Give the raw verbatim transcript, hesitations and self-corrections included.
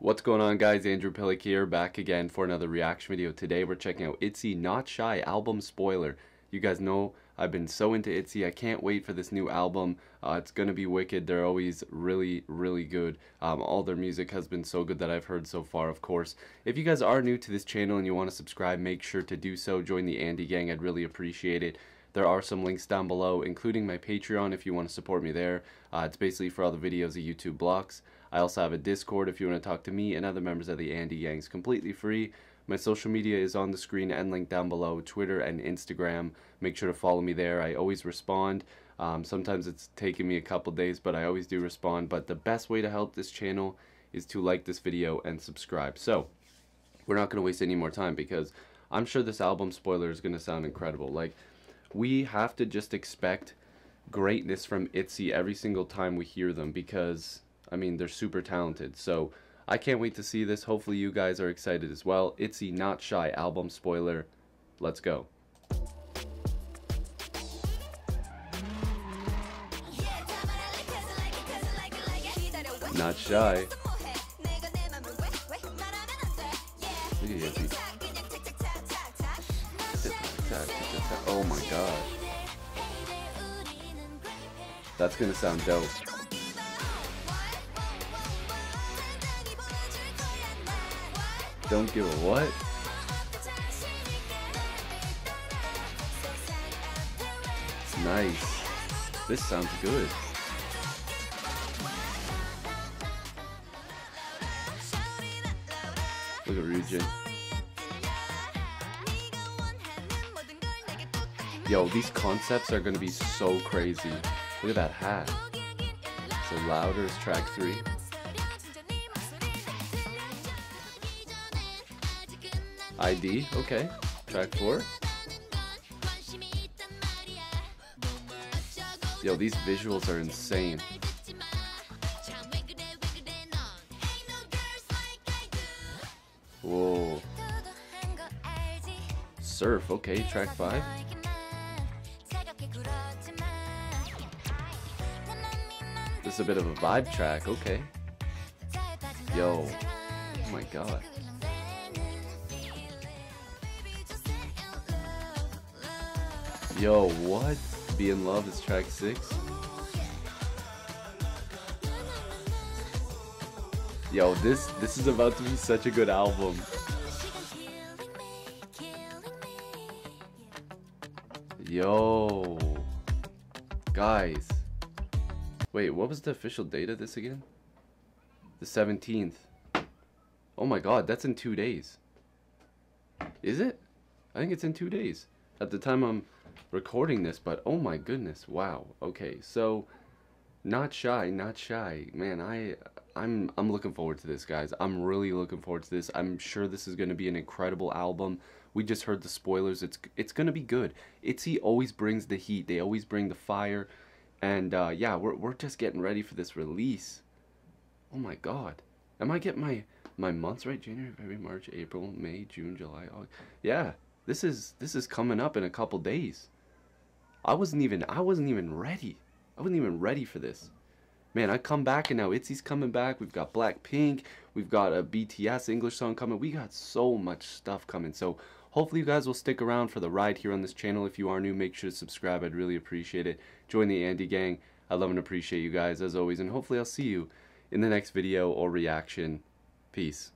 What's going on, guys? Andrew Piluk here, back again for another reaction video. Today we're checking out ITZY Not Shy album spoiler. You guys know I've been so into ITZY. I can't wait for this new album. Uh, it's gonna be wicked. They're always really, really good. Um, all their music has been so good that I've heard so far, of course. If you guys are new to this channel and you want to subscribe, make sure to do so. Join the Andy Gang. I'd really appreciate it. There are some links down below, including my Patreon if you want to support me there. Uh, it's basically for all the videos that YouTube blocks. I also have a Discord if you want to talk to me and other members of the Andy Yang. It's completely free. My social media is on the screen and linked down below, Twitter and Instagram. Make sure to follow me there. I always respond. Um, sometimes it's taken me a couple days, but I always do respond. But the best way to help this channel is to like this video and subscribe. So we're not going to waste any more time because I'm sure this album spoiler is going to sound incredible. Like, we have to just expect greatness from ITZY every single time we hear them because, I mean, they're super talented. So I can't wait to see this. Hopefully you guys are excited as well. ITZY Not Shy album spoiler. Let's go. Not shy. Oh my gosh. That's gonna sound dope. Don't give a what? Nice. This sounds good. Look at Ryujin. Yo, these concepts are gonna be so crazy. Look at that hat. So louder is track three. I D, okay. Track four. Yo, these visuals are insane. Whoa. Surf, okay. Track five. This is a bit of a vibe track, okay. Yo. Oh my god. Yo, what? Be in Love is track six. Yo, this this is about to be such a good album. Yo, guys. Wait, what was the official date of this again? The seventeenth. Oh my god, that's in two days. Is it? I think it's in two days. At the time I'm recording this, but oh my goodness, wow. Okay, so Not Shy, Not Shy, man. I I'm I'm looking forward to this, guys. I'm really looking forward to this. I'm sure this is going to be an incredible album. We just heard the spoilers. It's it's going to be good. ITZY always brings the heat. They always bring the fire, and uh, yeah, we're we're just getting ready for this release. Oh my God, am I getting my my months right? January, February, March, April, May, June, July, August. Yeah, this is this is coming up in a couple days. I wasn't even I wasn't even ready. I wasn't even ready for this. Man, I come back and now ITZY's coming back. We've got Blackpink. We've got a B T S English song coming. We got so much stuff coming. So hopefully you guys will stick around for the ride here on this channel. If you are new, make sure to subscribe. I'd really appreciate it. Join the Andy Gang. I love and appreciate you guys as always. And hopefully I'll see you in the next video or reaction. Peace.